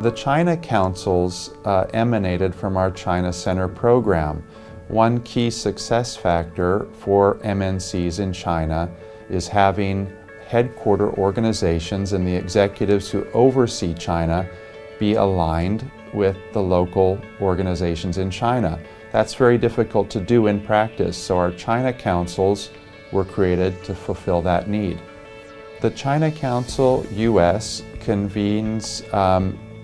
The China Councils emanated from our China Center program. One key success factor for MNCs in China is having headquarter organizations and the executives who oversee China be aligned with the local organizations in China. That's very difficult to do in practice, so our China Councils were created to fulfill that need. The China Council US convenes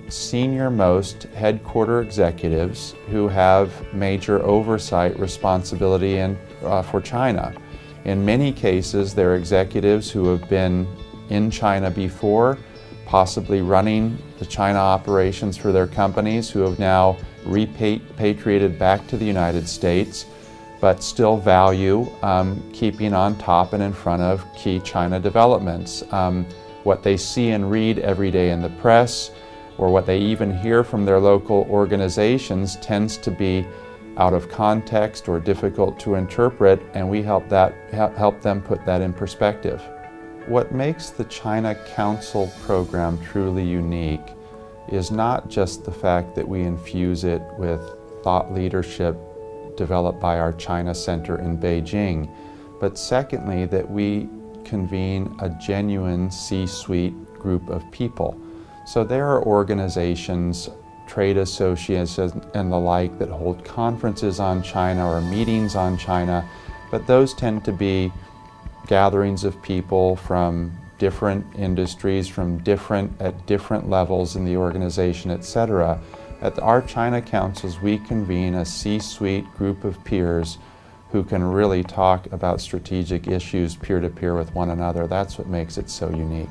senior-most headquarter executives who have major oversight responsibility for China. In many cases, they're executives who have been in China before, possibly running the China operations for their companies, who have now repatriated back to the United States, but still value keeping on top and in front of key China developments. What they see and read every day in the press, or what they even hear from their local organizations, tends to be out of context or difficult to interpret, and we help them put that in perspective. What makes the China Council program truly unique is not just the fact that we infuse it with thought leadership developed by our China Center in Beijing, but secondly, that we convene a genuine C-suite group of people. So there are organizations, trade associations and the like, that hold conferences on China or meetings on China, but those tend to be gatherings of people from different industries, at different levels in the organization, etc. At our China Councils, we convene a C-suite group of peers who can really talk about strategic issues peer-to-peer with one another. That's what makes it so unique.